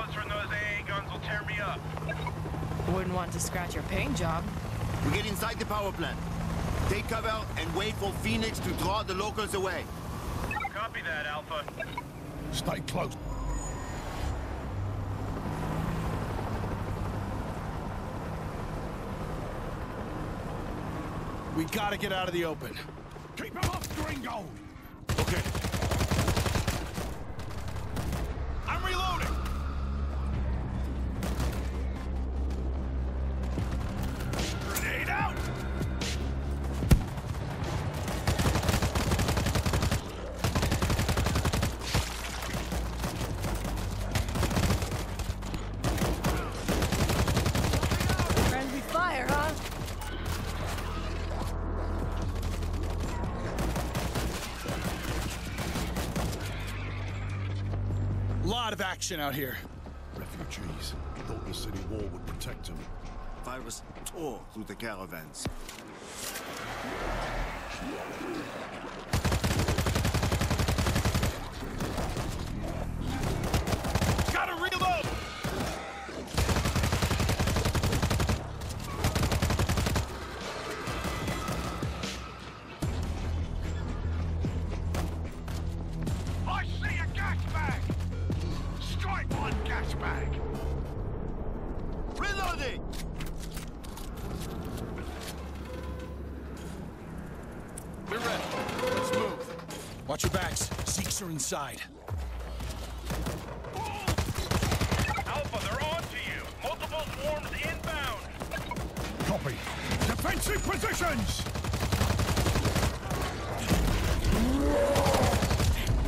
bullets from those AA guns will tear me up. Wouldn't want to scratch your paint job. We get inside the power plant. Take cover and wait for Phoenix to draw the locals away. Copy that, Alpha. Stay close. We gotta get out of the open. Keep him up, Gringo! Okay. I'm reloading! Grenade out! Friendly fire, huh? Lot of action out here. Refugees thought the city wall would protect them. Virus tore through the caravans. Gotta reload! I see a gas bag! Strike one gas bag! Reloading! We're ready. Let's move. Watch your backs. Zeeks are inside. Alpha, they're on to you. Multiple swarms inbound. Copy. Defensive positions!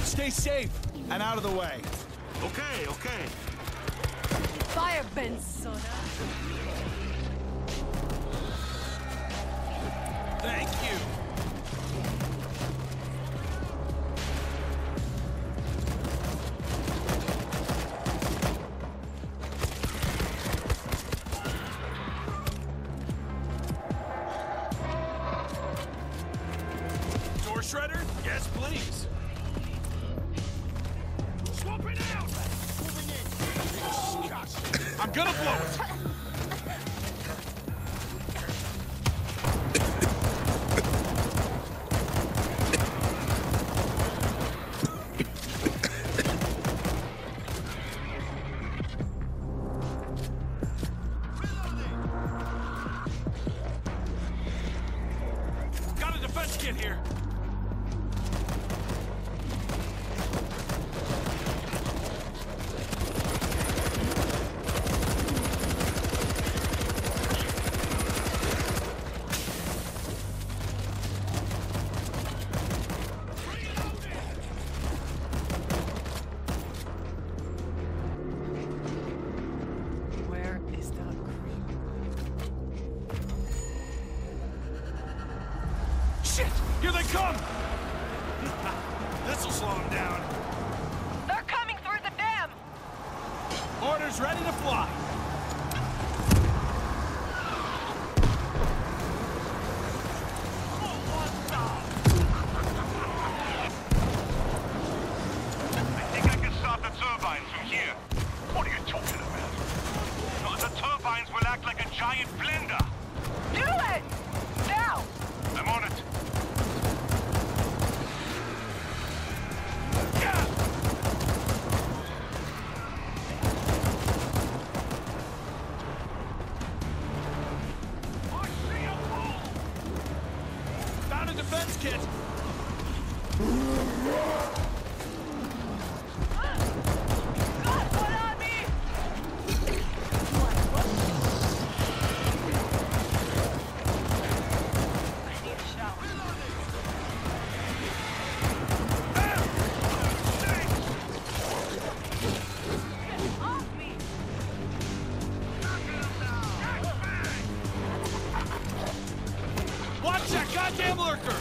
Stay safe and out of the way. Okay, okay. Fire, Benzona. Thank you. Door shredder? Yes, please. Swap it out! Moving in. Gosh, I'm gonna blow it! Reloading! Got a defense kit here! Shit! Here they come! This'll slow them down. They're coming through the dam! Orders ready to fly. I think I can stop the turbines from here. What are you talking about? The turbines will act like a giant blender. Do it! Now! I'm on it. Defense kit. Got one on me. I need a shower. Get off me. Watch that goddamn lurker!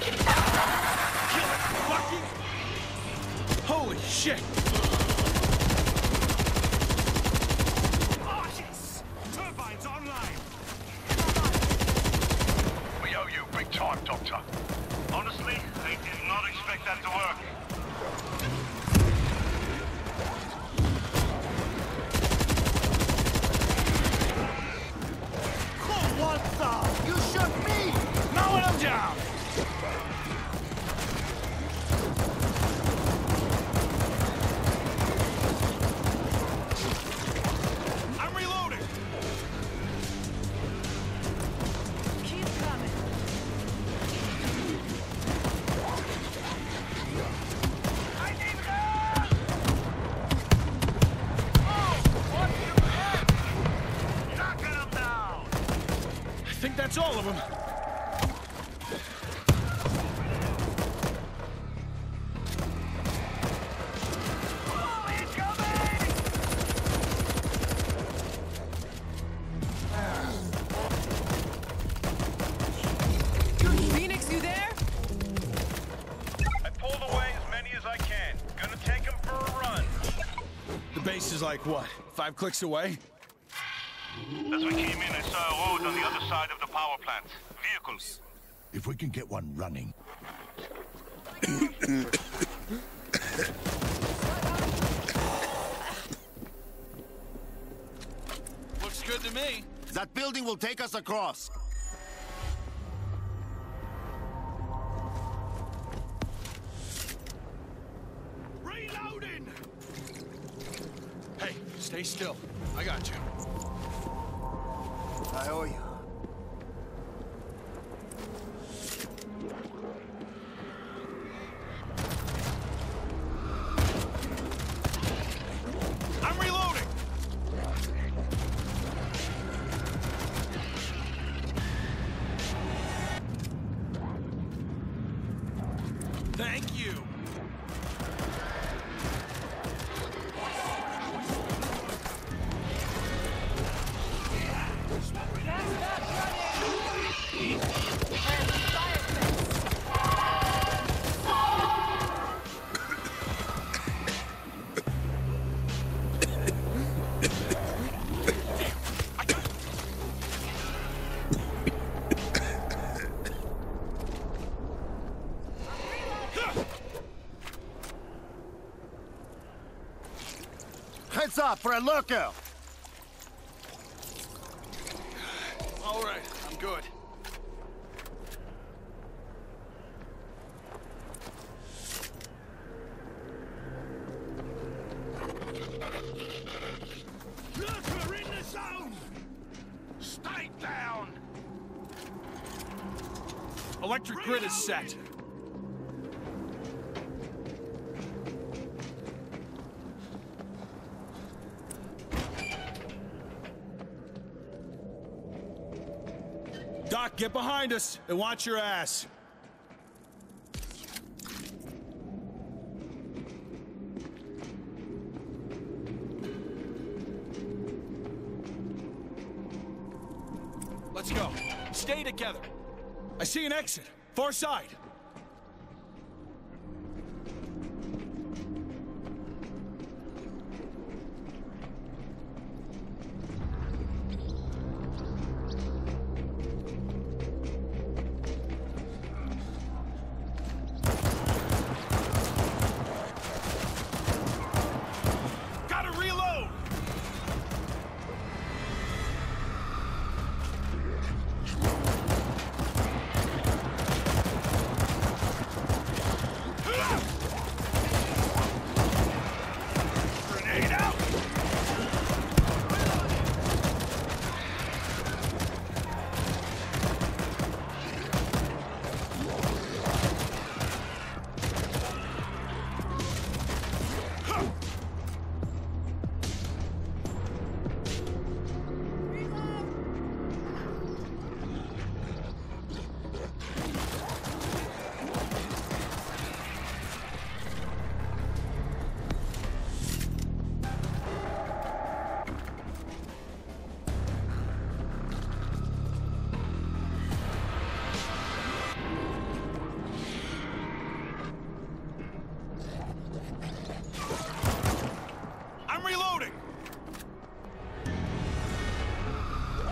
Kill it, fucking... Holy shit! Oh, yes! Turbines online! We owe you big time, Doctor. Honestly, they did not expect that to work. base is like, what, 5 clicks away? As we came in, I saw a road on the other side of the power plant. Vehicles. If we can get one running. Looks good to me. That building will take us across. Reloading! Hey, stay still. I got you. I owe you. Heads up for a lookout. All right, I'm good. Look, we're in the zone. Stay down. Electric grid is set. Doc, get behind us. They want your ass. Let's go. Stay together. I see an exit. Far side.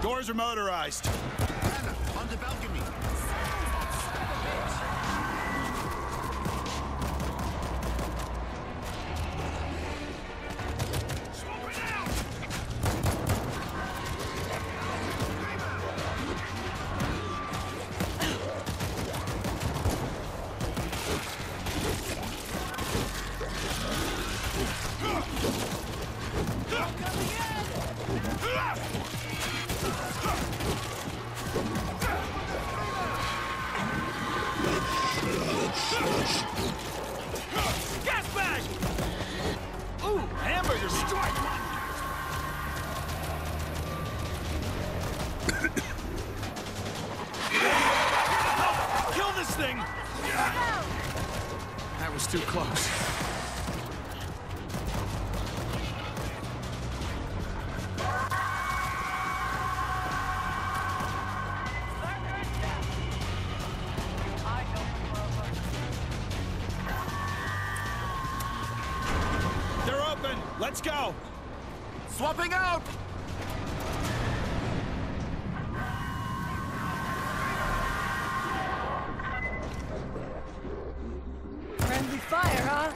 Doors are motorized. Anna, on the balcony. Gas bag! Ooh, hamburger strike! Kill this thing! That was too close. Let's go! Swapping out! Friendly fire, huh?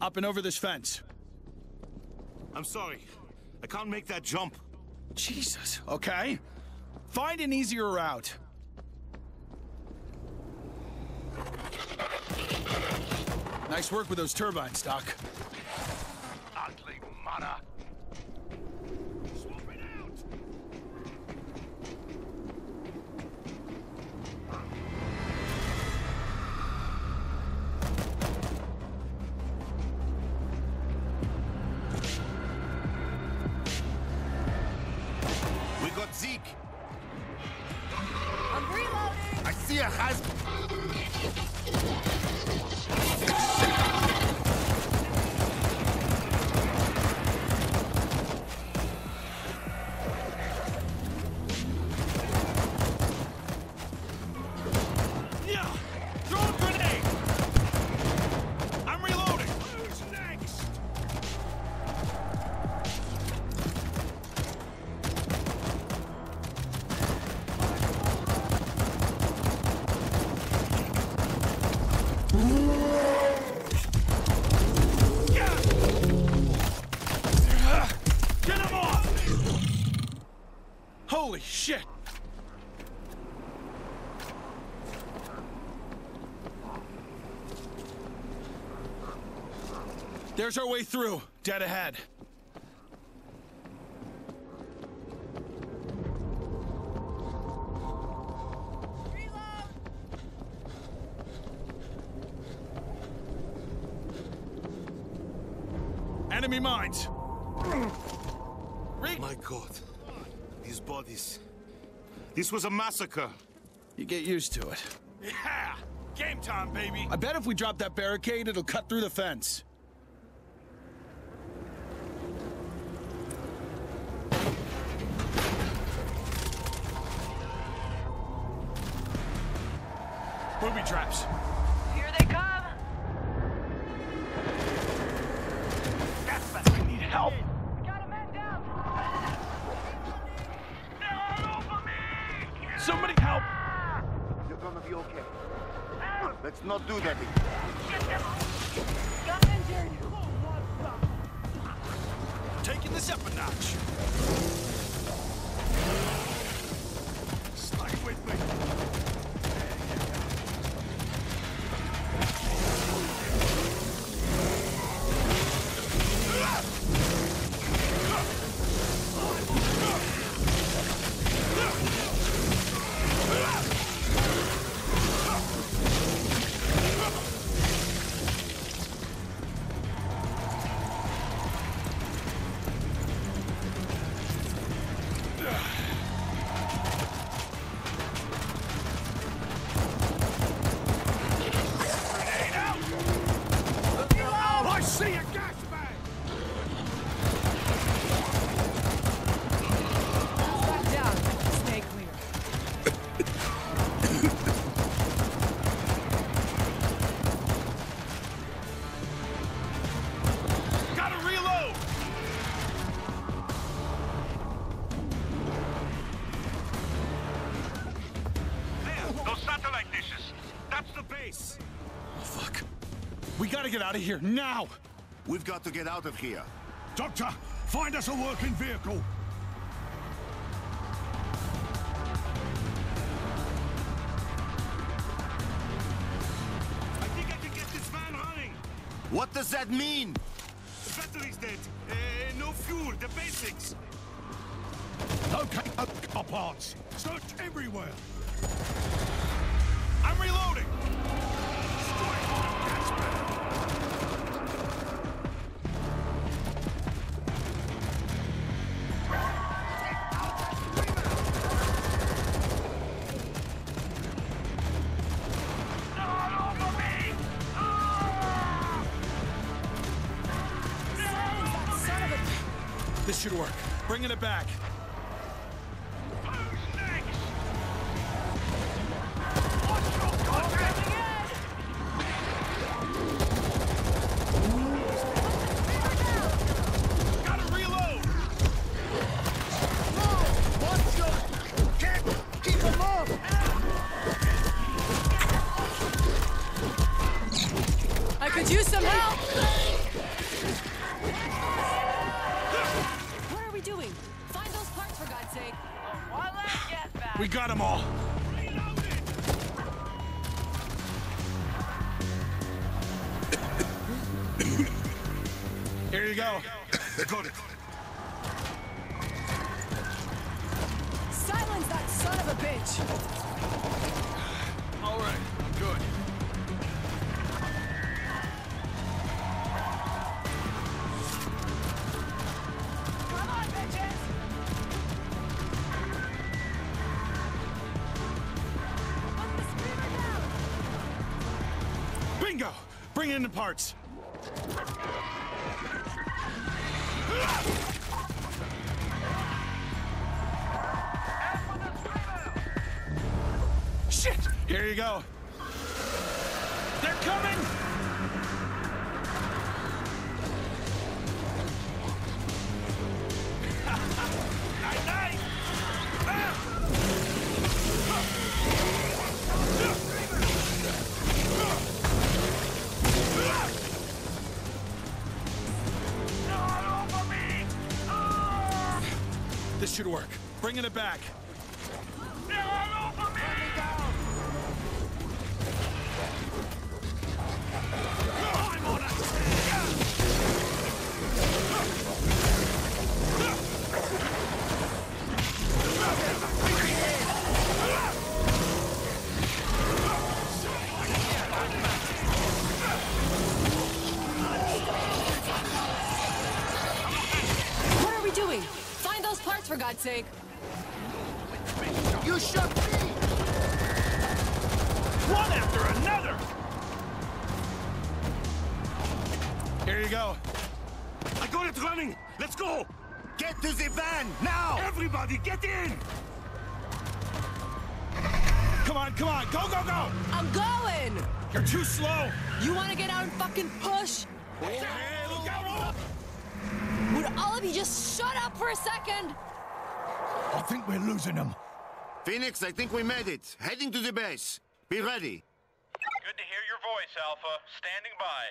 Up and over this fence. I'm sorry. I can't make that jump. Jesus. Okay. Find an easier route. Nice work with those turbines, Doc. Ugly mana. Swap it out. Zeke. I'm reloading. I see a Holy shit! There's our way through. Dead ahead. Reload. Enemy mines. My God. These bodies. This was a massacre. You get used to it. Yeah! Game time, baby! I bet if we drop that barricade, it'll cut through the fence. Booby traps. Here they come! That's when we need help! Somebody help! You're gonna be okay. Let's not do that again. Got injured. Taking this up a notch. Stay with me. Get out of here now! We've got to get out of here. Doctor, find us a working vehicle. I think I can get this van running. What does that mean? The battery's dead. No fuel. The basics. Okay, car parts. Search everywhere. I'm reloading. Strike one, that's better. Not over me. Ah! Not over me. This should work. Bringing it back. We got them all. Here you go. Got it. Silence that son of a bitch. All right, good. Bingo! Bring in the parts! Shit! Here you go! They're coming! Night, night! This should work. Bringing it back. They're all over me! I'm on it! What are we doing? Those parts, for God's sake. You shook me! One after another! Here you go. I got it running! Let's go! Get to the van, now! Everybody, get in! Come on, come on! Go, go, go! I'm going! You're too slow! You want to get out and fucking push? Oh. Hey, look out! Would all of you just shut up for a second? I think we're losing them. Phoenix, I think we made it. Heading to the base. Be ready. Good to hear your voice, Alpha. Standing by.